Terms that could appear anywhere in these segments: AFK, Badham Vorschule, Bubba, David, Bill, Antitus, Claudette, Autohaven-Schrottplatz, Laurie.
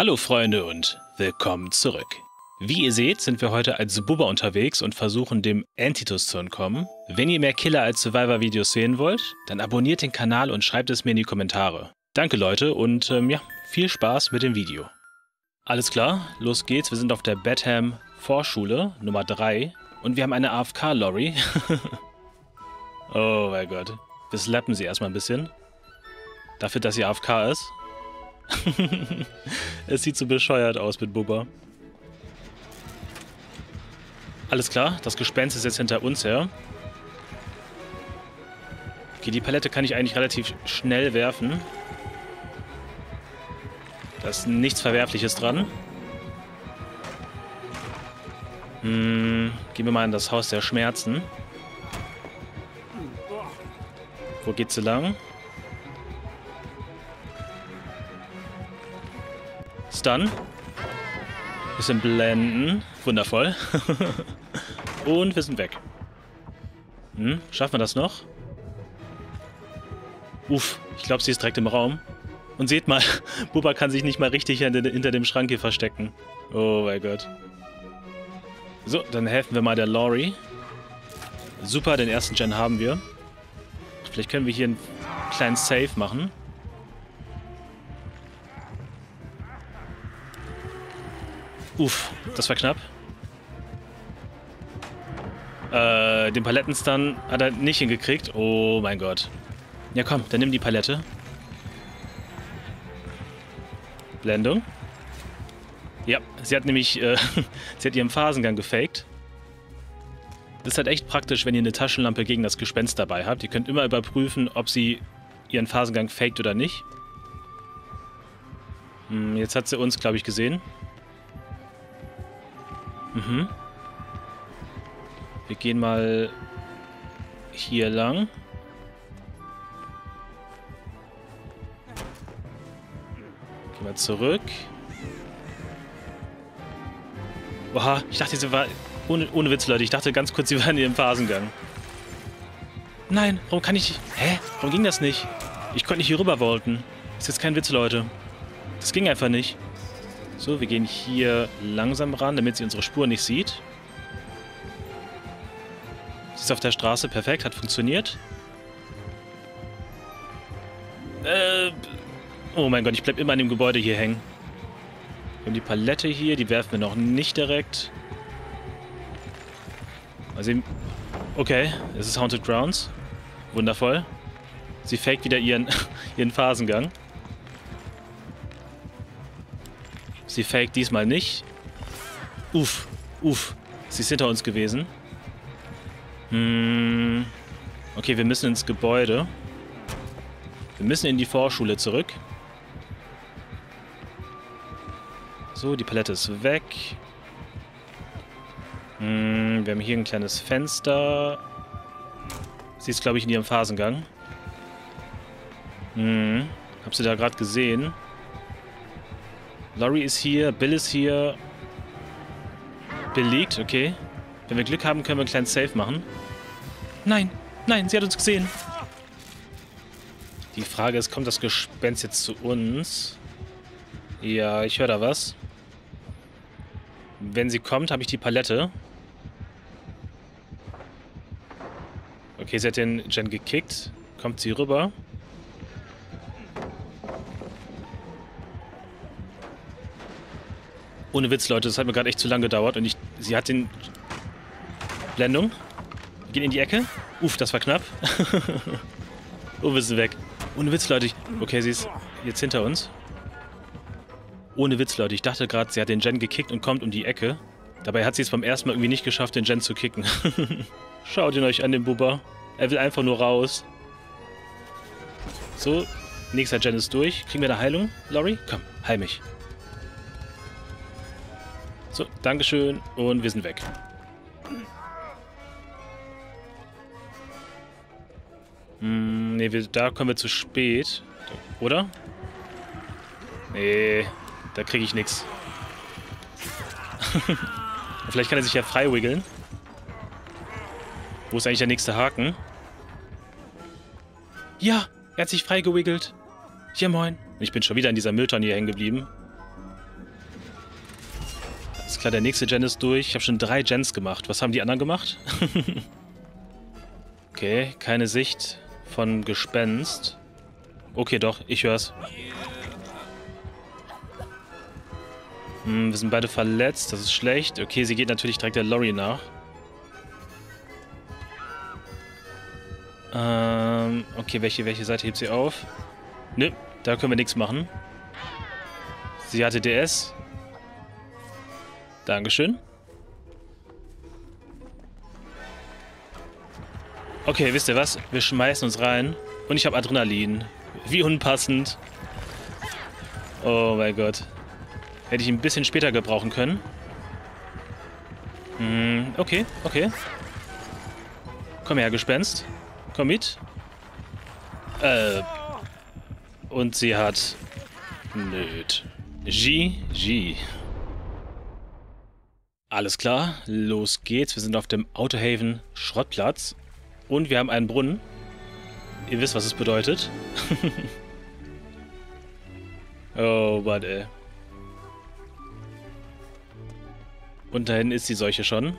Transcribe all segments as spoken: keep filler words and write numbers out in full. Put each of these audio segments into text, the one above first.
Hallo Freunde und willkommen zurück. Wie ihr seht, sind wir heute als Bubba unterwegs und versuchen dem Antitus zu entkommen. Wenn ihr mehr Killer als Survivor-Videos sehen wollt, dann abonniert den Kanal und schreibt es mir in die Kommentare. Danke Leute und ähm, ja, viel Spaß mit dem Video. Alles klar, los geht's. Wir sind auf der Badham Vorschule Nummer drei und wir haben eine A F K-Laurie. Oh mein Gott. Wir slappen sie erstmal ein bisschen. Dafür, dass sie A F K ist. Es sieht so bescheuert aus mit Bubba. Alles klar, das Gespenst ist jetzt hinter uns her. Okay, die Palette kann ich eigentlich relativ schnell werfen. Da ist nichts Verwerfliches dran. Hm, gehen wir mal in das Haus der Schmerzen. Wo geht's so lang? Stun. Bisschen blenden. Wundervoll. Und wir sind weg. Hm, schaffen wir das noch? Uff, ich glaube, sie ist direkt im Raum. Und seht mal, Bubba kann sich nicht mal richtig hinter dem Schrank hier verstecken. Oh mein Gott. So, dann helfen wir mal der Laurie. Super, den ersten Gen haben wir. Vielleicht können wir hier einen kleinen Save machen. Uff, das war knapp. Äh, den Palettenstun hat er nicht hingekriegt. Oh mein Gott. Ja komm, dann nimm die Palette. Blendung. Ja, sie hat nämlich, äh, sie hat ihren Phasengang gefaked. Das ist halt echt praktisch, wenn ihr eine Taschenlampe gegen das Gespenst dabei habt. Ihr könnt immer überprüfen, ob sie ihren Phasengang faked oder nicht. Hm, jetzt hat sie uns, glaube ich, gesehen. Mhm. Wir gehen mal hier lang. Gehen wir zurück. Oha, ich dachte, sie war... Ohne, ohne Witz, Leute. Ich dachte ganz kurz, sie waren in ihrem Phasengang. Nein, warum kann ich... Hä? Warum ging das nicht? Ich konnte nicht hier rüber vaulten. Ist jetzt kein Witz, Leute. Das ging einfach nicht. So, wir gehen hier langsam ran, damit sie unsere Spur nicht sieht. Sie ist auf der Straße. Perfekt, hat funktioniert. Äh... Oh mein Gott, ich bleib immer an dem Gebäude hier hängen. Wir haben die Palette hier. Die werfen wir noch nicht direkt. Also, okay, es ist Haunted Grounds. Wundervoll. Sie faked wieder ihren, ihren Phasengang. Sie faked diesmal nicht. Uff, uff. Sie ist hinter uns gewesen. Hm. Okay, wir müssen ins Gebäude. Wir müssen in die Vorschule zurück. So, die Palette ist weg. Wir haben hier ein kleines Fenster. Sie ist, glaube ich, in ihrem Phasengang. Hm. Hab sie da gerade gesehen. Laurie ist hier. Bill ist hier. Bill liegt, okay. Wenn wir Glück haben, können wir einen kleinen Save machen. Nein, nein, sie hat uns gesehen. Die Frage ist, kommt das Gespenst jetzt zu uns? Ja, ich höre da was. Wenn sie kommt, habe ich die Palette. Okay, sie hat den Gen gekickt. Kommt sie rüber. Ohne Witz, Leute. Das hat mir gerade echt zu lange gedauert. Und ich, sie hat den... Blendung. Wir gehen in die Ecke. Uff, das war knapp. Oh, wir sind weg. Ohne Witz, Leute. Ich, okay, sie ist jetzt hinter uns. Ohne Witz, Leute. Ich dachte gerade, sie hat den Gen gekickt und kommt um die Ecke. Dabei hat sie es beim ersten Mal irgendwie nicht geschafft, den Gen zu kicken. Schaut ihn euch an, den Bubba. Er will einfach nur raus. So, nächster Gen ist durch. Kriegen wir eine Heilung, Laurie? Komm, heil mich. So, Dankeschön und wir sind weg. Hm, nee, wir, da kommen wir zu spät. Oder? Nee, da kriege ich nichts. Vielleicht kann er sich ja frei wiggeln. Wo ist eigentlich der nächste Haken? Ja, er hat sich frei gewiggelt. Ja, moin. Ich bin schon wieder in dieser Mülltonne hier hängen geblieben. Ist klar, der nächste Gen ist durch. Ich habe schon drei Gens gemacht. Was haben die anderen gemacht? Okay, keine Sicht von Gespenst. Okay, doch, ich hör's. Hm, wir sind beide verletzt, das ist schlecht. Okay, sie geht natürlich direkt der Laurie nach. Ähm, okay, welche, welche Seite hebt sie auf? Nö, da können wir nichts machen. Sie hatte D S. Dankeschön. Okay, wisst ihr was? Wir schmeißen uns rein. Und ich habe Adrenalin. Wie unpassend. Oh mein Gott. Hätte ich ein bisschen später gebrauchen können. Hm, okay, okay. Komm her, Gespenst. Komm mit. Äh. Und sie hat... Nöt. G, G. Alles klar, los geht's. Wir sind auf dem Autohaven-Schrottplatz. Und wir haben einen Brunnen. Ihr wisst, was es bedeutet. Oh, Mann, ey. Und da hinten ist die Seuche schon.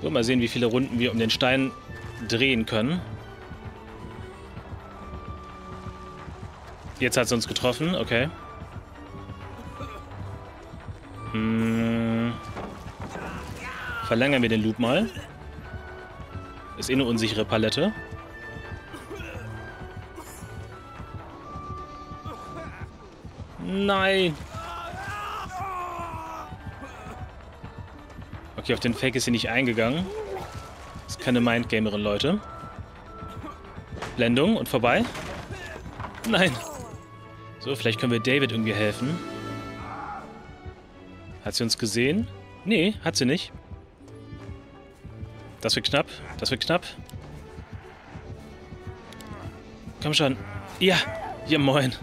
So, mal sehen, wie viele Runden wir um den Stein drehen können. Jetzt hat es uns getroffen, okay. Hm. Verlängern wir den Loop mal. Ist eh eine unsichere Palette. Nein! Okay, auf den Fake ist sie nicht eingegangen. Das ist keine Mindgamerin, Leute. Blendung und vorbei. Nein! So, vielleicht können wir David irgendwie helfen. Hat sie uns gesehen? Nee, hat sie nicht. Das wird knapp. Das wird knapp. Komm schon. Ja. Ja, moin.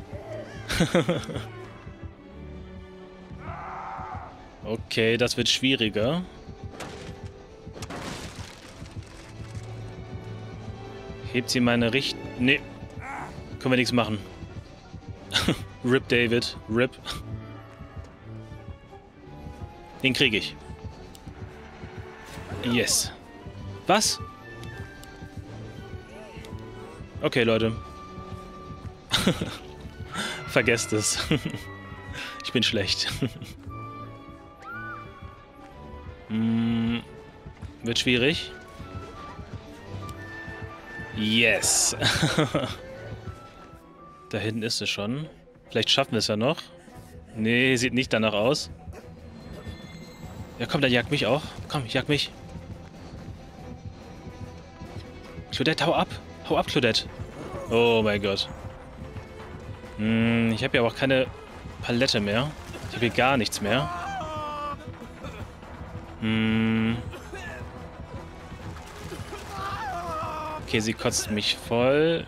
Okay, das wird schwieriger. Hebt sie meine Richt... Nee. Können wir nichts machen. R I P David. R I P. Den kriege ich. Yes. Was? Okay, Leute. Vergesst es. Ich bin schlecht. mm, wird schwierig. Yes. Da hinten ist es schon. Vielleicht schaffen wir es ja noch. Nee, sieht nicht danach aus. Ja, komm, dann jag mich auch. Komm, jag mich. Claudette, hau ab. Hau ab, Claudette. Oh mein Gott. Hm, ich habe ja aber auch keine Palette mehr. Ich habe hier gar nichts mehr. Hm. Okay, sie kotzt mich voll.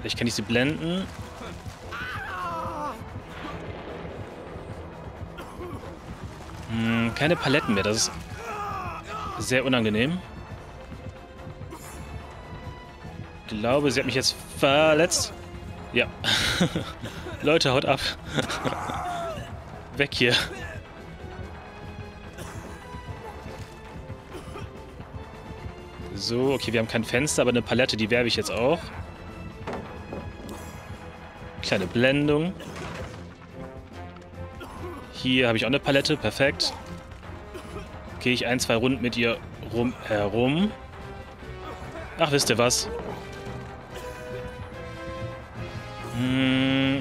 Vielleicht kann ich sie blenden. Hm, keine Paletten mehr. Das ist sehr unangenehm. Ich glaube, sie hat mich jetzt verletzt. Ja. Leute, haut ab. Weg hier. So, okay, wir haben kein Fenster, aber eine Palette, die werbe ich jetzt auch. Kleine Blendung. Hier habe ich auch eine Palette, perfekt. Gehe ich ein, zwei Runden mit ihr rum herum. Ach, wisst ihr was?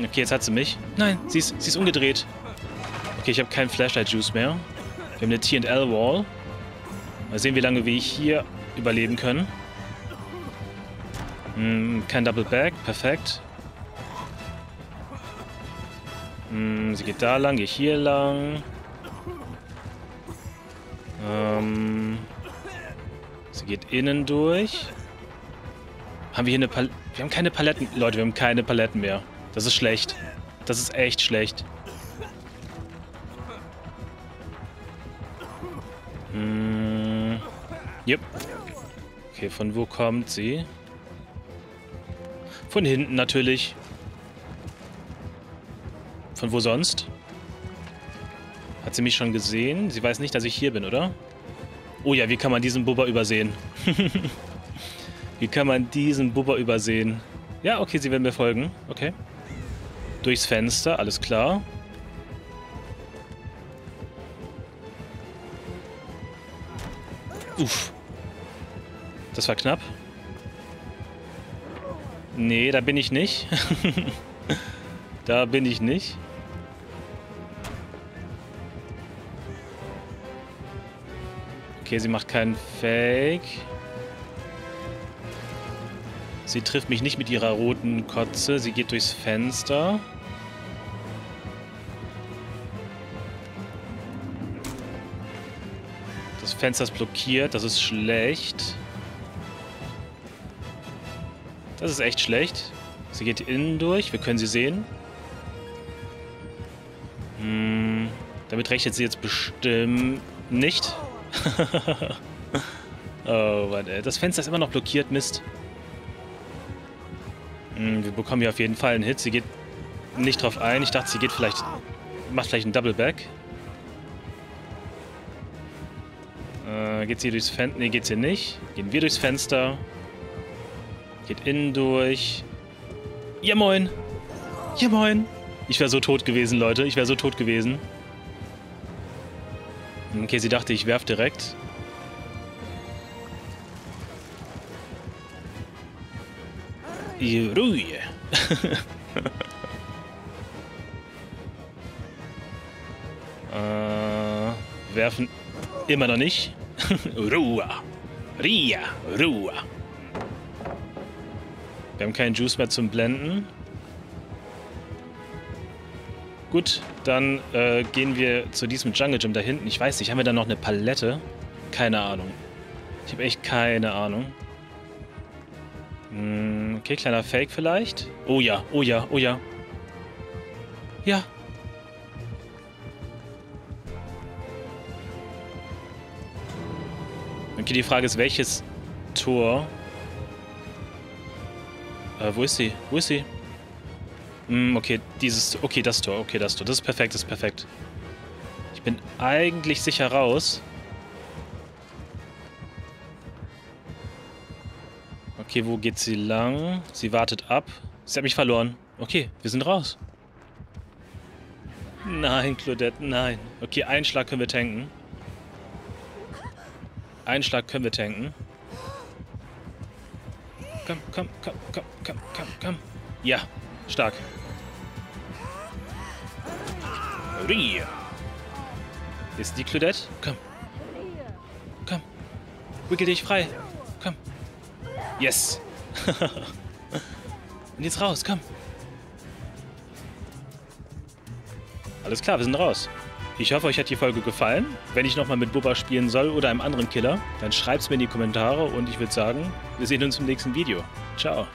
Okay, jetzt hat sie mich. Nein, sie ist, sie ist umgedreht. Okay, ich habe keinen Flashlight-Juice mehr. Wir haben eine T and L-Wall. Mal sehen, wie lange wir hier überleben können. Hm, kein Double-Back, perfekt. Hm, sie geht da lang, geht hier lang. Ähm, sie geht innen durch. Haben wir hier eine Palette? Wir haben keine Paletten. Leute, wir haben keine Paletten mehr. Das ist schlecht. Das ist echt schlecht. Hm. Yep. Okay, von wo kommt sie? Von hinten natürlich. Von wo sonst? Hat sie mich schon gesehen? Sie weiß nicht, dass ich hier bin, oder? Oh ja, wie kann man diesen Bubba übersehen? Wie kann man diesen Bubba übersehen? Ja, okay, sie werden mir folgen. Okay. Durchs Fenster, alles klar. Uff. Das war knapp. Nee, da bin ich nicht. Da bin ich nicht. Okay, sie macht keinen Fake. Sie trifft mich nicht mit ihrer roten Kotze. Sie geht durchs Fenster. Das Fenster ist blockiert. Das ist schlecht. Das ist echt schlecht. Sie geht innen durch. Wir können sie sehen. Hm, damit rechnet sie jetzt bestimmt nicht. Oh, warte. Das Fenster ist immer noch blockiert. Mist. Hm, wir bekommen hier auf jeden Fall einen Hit. Sie geht nicht drauf ein. Ich dachte, sie geht vielleicht, macht vielleicht einen Double-Back. Äh, geht sie durchs Fenster? Ne, geht sie nicht. Gehen wir durchs Fenster. Geht innen durch. Ja, moin. Ja, moin. Ich wäre so tot gewesen, Leute. Ich wäre so tot gewesen. Okay, sie dachte, ich werf direkt. Ruhe. äh, werfen immer noch nicht. Ruhe. Ria. Ruhe. Wir haben keinen Juice mehr zum Blenden. Gut, dann äh, gehen wir zu diesem Jungle Gym da hinten. Ich weiß nicht, haben wir da noch eine Palette? Keine Ahnung. Ich habe echt keine Ahnung. Hm, okay, kleiner Fake vielleicht. Oh ja, oh ja, oh ja. Ja. Okay, die Frage ist, welches Tor... Äh, wo ist sie? Wo ist sie? Okay, dieses... Okay, das Tor. Okay, das Tor. Das ist perfekt, das ist perfekt. Ich bin eigentlich sicher raus. Okay, wo geht sie lang? Sie wartet ab. Sie hat mich verloren. Okay, wir sind raus. Nein, Claudette, nein. Okay, einen Schlag können wir tanken. Einen Schlag können wir tanken. Komm, komm, komm, komm, komm, komm, komm. Ja, stark. Ist die Claudette? Komm. Komm. Wickel dich frei. Komm. Yes. Und jetzt raus, komm. Alles klar, wir sind raus. Ich hoffe, euch hat die Folge gefallen. Wenn ich nochmal mit Bubba spielen soll oder einem anderen Killer, dann schreibt's mir in die Kommentare und ich würde sagen, wir sehen uns im nächsten Video. Ciao.